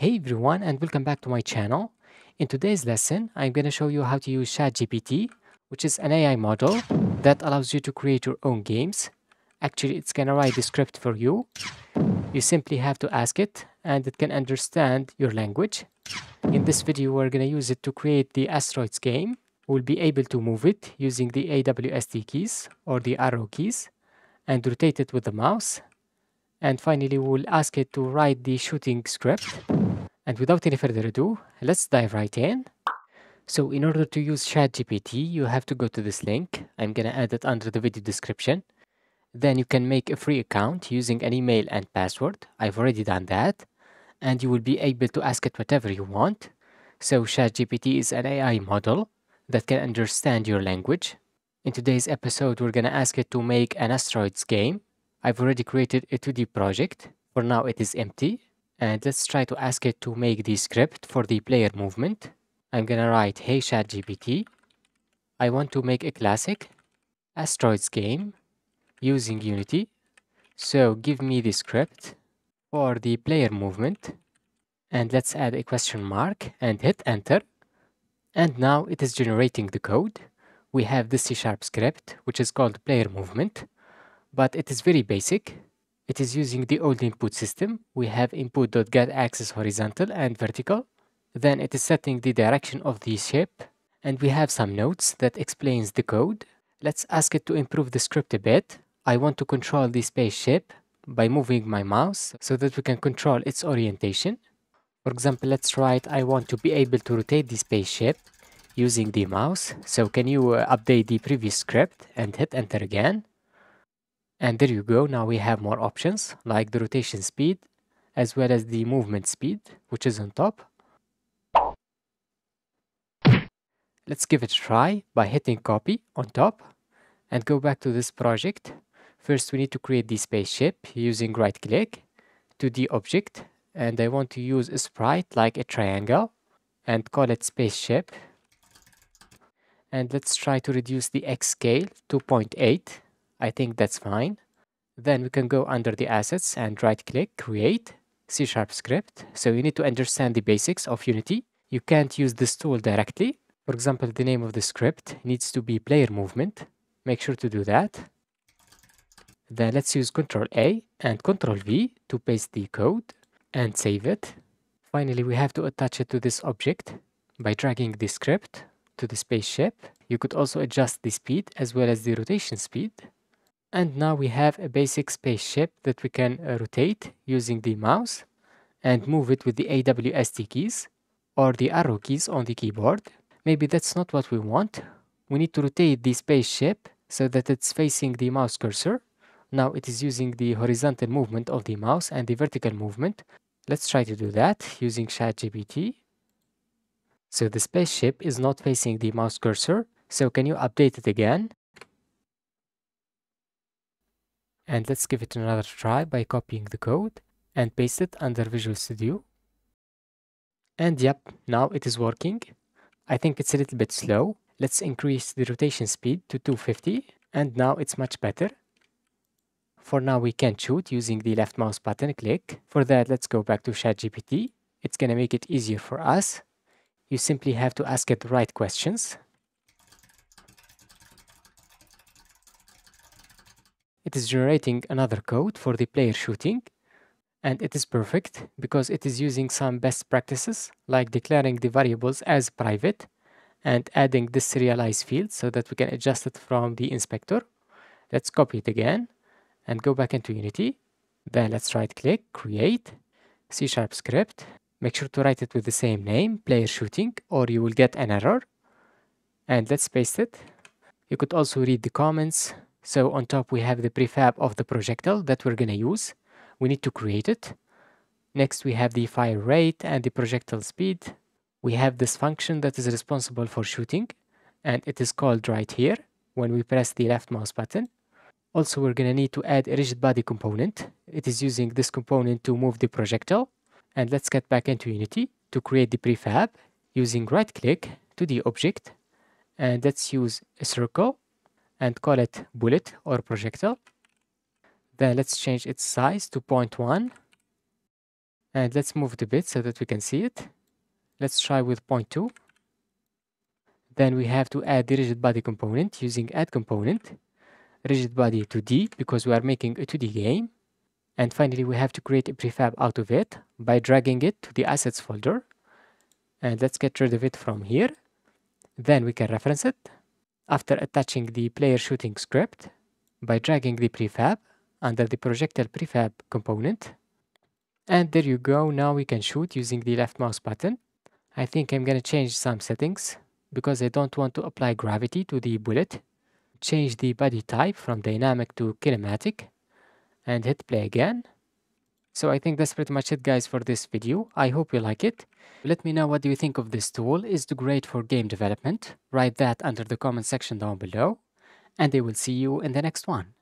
Hey everyone, and welcome back to my channel. In today's lesson, I'm going to show you how to use ChatGPT, which is an AI model that allows you to create your own games. Actually, it's going to write the script for you. You simply have to ask it, and it can understand your language. In this video, we're going to use it to create the Asteroids game. We'll be able to move it using the AWSD keys or the arrow keys and rotate it with the mouse. And finally, we'll ask it to write the shooting script. And without any further ado, let's dive right in. So in order to use ChatGPT, you have to go to this link. I'm gonna add it under the video description. Then you can make a free account using an email and password. I've already done that. And you will be able to ask it whatever you want. So ChatGPT is an AI model that can understand your language. In today's episode, we're gonna ask it to make an Asteroids game. I've already created a 2D project. For now, it is empty. And let's try to ask it to make the script for the player movement. I'm gonna write, "Hey ChatGPT, I want to make a classic Asteroids game using Unity. So give me the script for the player movement." And let's add a question mark and hit enter. And now it is generating the code. We have the C# script, which is called player movement, but it is very basic. It is using the old input system. We have input.getAxis horizontal and vertical. Then it is setting the direction of the shape. And we have some notes that explains the code. Let's ask it to improve the script a bit. I want to control the spaceship by moving my mouse so that we can control its orientation. For example, let's write, "I want to be able to rotate the spaceship using the mouse. So can you update the previous script?" and hit enter again. And there you go, now we have more options like the rotation speed as well as the movement speed, which is on top. Let's give it a try by hitting copy on top and go back to this project. First, we need to create the spaceship using right click to the object, and I want to use a sprite like a triangle and call it spaceship. And let's try to reduce the X scale to 0.8. I think that's fine. Then we can go under the assets and right click, create C# script. So you need to understand the basics of Unity. You can't use this tool directly. For example, the name of the script needs to be player movement. Make sure to do that. Then let's use Ctrl-A and Ctrl-V to paste the code and save it. Finally, we have to attach it to this object by dragging the script to the spaceship. You could also adjust the speed as well as the rotation speed. And now we have a basic spaceship that we can rotate using the mouse and move it with the AWSD keys or the arrow keys on the keyboard. Maybe that's not what we want. We need to rotate the spaceship so that it's facing the mouse cursor. Now it is using the horizontal movement of the mouse and the vertical movement. Let's try to do that using ChatGPT. So the spaceship is not facing the mouse cursor. So can you update it again? And let's give it another try by copying the code and paste it under Visual Studio. And yep, now it is working. I think it's a little bit slow. Let's increase the rotation speed to 250, and now it's much better. For now, we can shoot using the left mouse button click. For that, let's go back to ChatGPT. It's gonna make it easier for us. You simply have to ask it the right questions. It is generating another code for the player shooting, and it is perfect because it is using some best practices like declaring the variables as private and adding the serialize field so that we can adjust it from the inspector. Let's copy it again and go back into Unity. Then let's right click, create C# script. Make sure to write it with the same name, player shooting, or you will get an error. And let's paste it. You could also read the comments. So on top, we have the prefab of the projectile that we're gonna use. We need to create it. Next, we have the fire rate and the projectile speed. We have this function that is responsible for shooting, and it is called right here when we press the left mouse button. Also, we're gonna need to add a rigid body component. It is using this component to move the projectile. And let's get back into Unity to create the prefab using right click to the object. And let's use a circle and call it bullet or projectile. Then let's change its size to 0.1. And let's move the bit so that we can see it. Let's try with 0.2. Then we have to add the rigid body component using add component, rigid body 2D, because we are making a 2D game. And finally, we have to create a prefab out of it by dragging it to the assets folder. And let's get rid of it from here. Then we can reference it after attaching the player shooting script by dragging the prefab under the projectile prefab component. And there you go. Now we can shoot using the left mouse button. I think I'm going to change some settings because I don't want to apply gravity to the bullet. Change the body type from dynamic to kinematic and hit play again. So I think that's pretty much it, guys, for this video. I hope you like it. Let me know what do you think of this tool. Is it great for game development? Write that under the comment section down below, and I will see you in the next one.